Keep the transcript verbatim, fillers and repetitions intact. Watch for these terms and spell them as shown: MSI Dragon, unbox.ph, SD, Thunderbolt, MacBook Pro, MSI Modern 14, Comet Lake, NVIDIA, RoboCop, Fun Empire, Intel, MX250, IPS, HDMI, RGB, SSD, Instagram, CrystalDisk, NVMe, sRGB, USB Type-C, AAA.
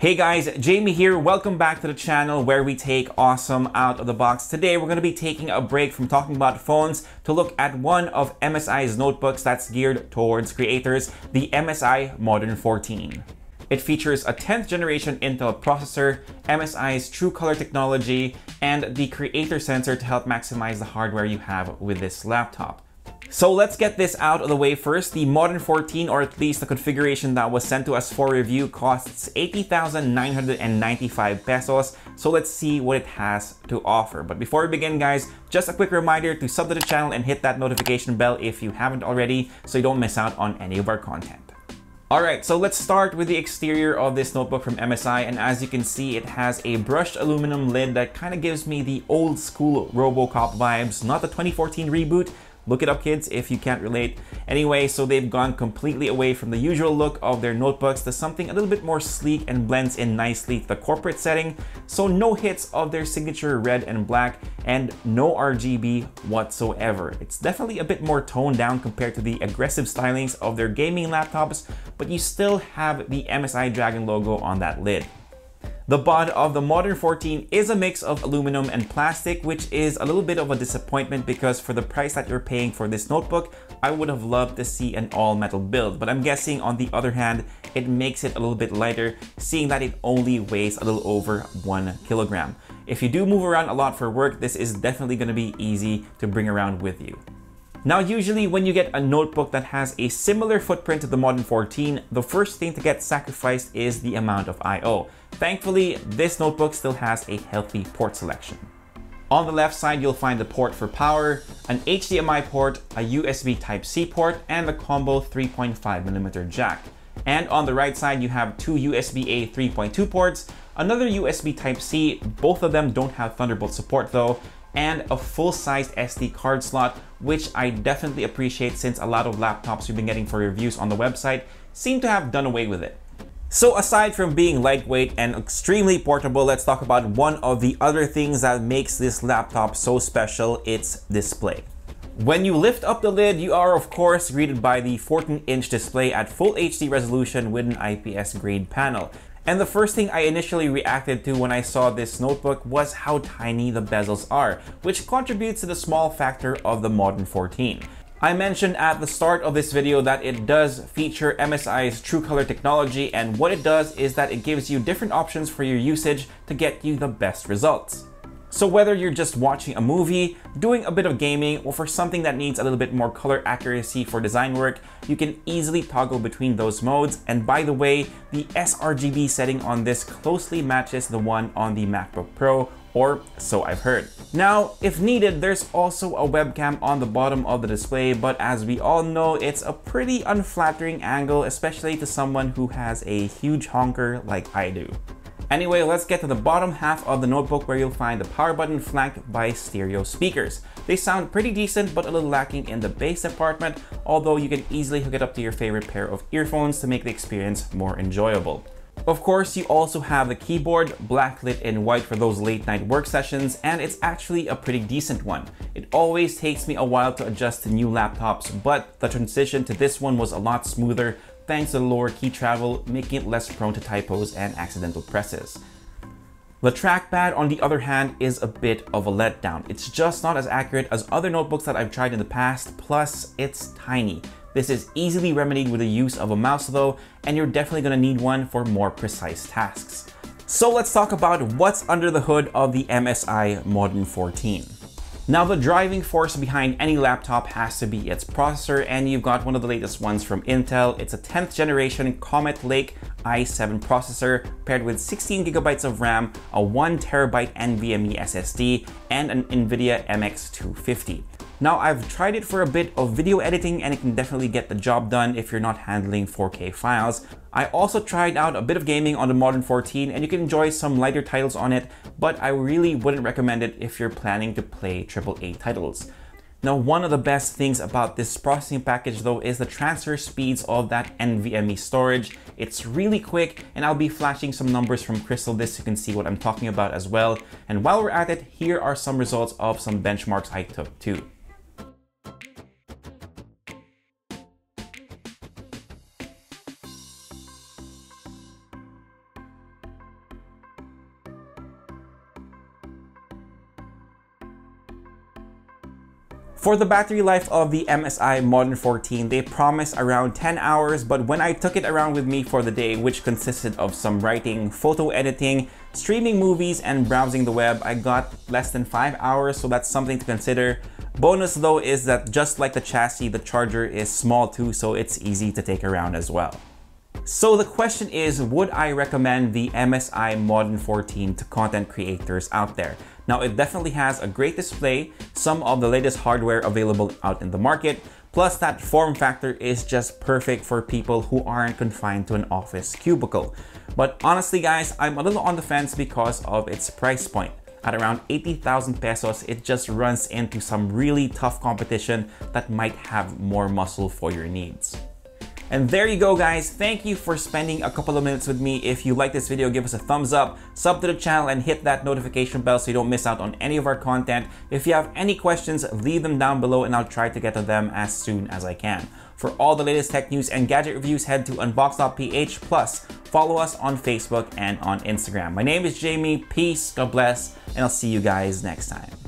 Hey guys, Jamie here. Welcome back to the channel where we take awesome out of the box. Today, we're going to be taking a break from talking about phones to look at one of M S I's notebooks that's geared towards creators, the M S I Modern fourteen. It features a tenth generation Intel processor, M S I's true color technology, and the creator sensor to help maximize the hardware you have with this laptop. So let's get this out of the way first. The Modern fourteen, or at least the configuration that was sent to us for review, costs eighty thousand nine hundred ninety-five pesos. So let's see what it has to offer. But before we begin, guys, just a quick reminder to sub to the channel and hit that notification bell if you haven't already, so you don't miss out on any of our content. All right, so let's start with the exterior of this notebook from M S I, and as you can see, it has a brushed aluminum lid that kind of gives me the old school RoboCop vibes, not the twenty fourteen reboot. Look it up, kids, if you can't relate. Anyway, so they've gone completely away from the usual look of their notebooks to something a little bit more sleek and blends in nicely to the corporate setting. So no hits of their signature red and black and no R G B whatsoever. It's definitely a bit more toned down compared to the aggressive stylings of their gaming laptops, but you still have the M S I Dragon logo on that lid. The bod of the Modern fourteen is a mix of aluminum and plastic, which is a little bit of a disappointment because for the price that you're paying for this notebook, I would have loved to see an all-metal build. But I'm guessing, on the other hand, it makes it a little bit lighter, seeing that it only weighs a little over one kilogram. If you do move around a lot for work, this is definitely going to be easy to bring around with you. Now, usually when you get a notebook that has a similar footprint to the Modern fourteen, the first thing to get sacrificed is the amount of I O. Thankfully, this notebook still has a healthy port selection. On the left side, you'll find the port for power, an H D M I port, a U S B Type-C port, and the combo three point five millimeter jack. And on the right side, you have two U S B A three point two ports, another U S B Type-C, both of them don't have Thunderbolt support though, and a full-sized S D card slot, which I definitely appreciate since a lot of laptops we've been getting for reviews on the website seem to have done away with it. So aside from being lightweight and extremely portable, let's talk about one of the other things that makes this laptop so special, its display. When you lift up the lid, you are of course greeted by the fourteen inch display at full H D resolution with an I P S grade panel. And the first thing I initially reacted to when I saw this notebook was how tiny the bezels are, which contributes to the small factor of the Modern fourteen. I mentioned at the start of this video that it does feature M S I's true color technology, and what it does is that it gives you different options for your usage to get you the best results. So whether you're just watching a movie, doing a bit of gaming, or for something that needs a little bit more color accuracy for design work, you can easily toggle between those modes. And by the way, the sRGB setting on this closely matches the one on the MacBook Pro, or so I've heard. Now, if needed, there's also a webcam on the bottom of the display, but as we all know, it's a pretty unflattering angle, especially to someone who has a huge honker like I do. Anyway, let's get to the bottom half of the notebook where you'll find the power button flanked by stereo speakers. They sound pretty decent, but a little lacking in the bass department, although you can easily hook it up to your favorite pair of earphones to make the experience more enjoyable. Of course, you also have the keyboard, blacklit in white for those late night work sessions, and it's actually a pretty decent one. It always takes me a while to adjust to new laptops, but the transition to this one was a lot smoother, thanks to the lower key travel, making it less prone to typos and accidental presses. The trackpad, on the other hand, is a bit of a letdown. It's just not as accurate as other notebooks that I've tried in the past, plus it's tiny. This is easily remedied with the use of a mouse though, and you're definitely going to need one for more precise tasks. So let's talk about what's under the hood of the M S I Modern fourteen. Now, the driving force behind any laptop has to be its processor, and you've got one of the latest ones from Intel. It's a tenth generation Comet Lake i seven processor paired with sixteen gigabytes of RAM, a one terabyte NVMe S S D, and an NVIDIA M X two fifty. Now, I've tried it for a bit of video editing, and it can definitely get the job done if you're not handling four K files. I also tried out a bit of gaming on the Modern fourteen, and you can enjoy some lighter titles on it, but I really wouldn't recommend it if you're planning to play triple A titles. Now, one of the best things about this processing package though is the transfer speeds of that NVMe storage. It's really quick, and I'll be flashing some numbers from CrystalDisk so you can see what I'm talking about as well. And while we're at it, here are some results of some benchmarks I took too. For the battery life of the M S I Modern fourteen, they promise around ten hours, but when I took it around with me for the day, which consisted of some writing, photo editing, streaming movies, and browsing the web, I got less than five hours, so that's something to consider. Bonus though is that just like the chassis, the charger is small too, so it's easy to take around as well. So the question is, would I recommend the M S I Modern fourteen to content creators out there? Now, it definitely has a great display, some of the latest hardware available out in the market, plus that form factor is just perfect for people who aren't confined to an office cubicle. But honestly guys, I'm a little on the fence because of its price point. At around eighty thousand pesos, it just runs into some really tough competition that might have more muscle for your needs. And there you go guys, thank you for spending a couple of minutes with me. If you like this video, give us a thumbs up, sub to the channel, and hit that notification bell so you don't miss out on any of our content. If you have any questions, leave them down below and I'll try to get to them as soon as I can. For all the latest tech news and gadget reviews, head to unbox dot p h, plus follow us on Facebook and on Instagram. My name is Jamie, peace, God bless, and I'll see you guys next time.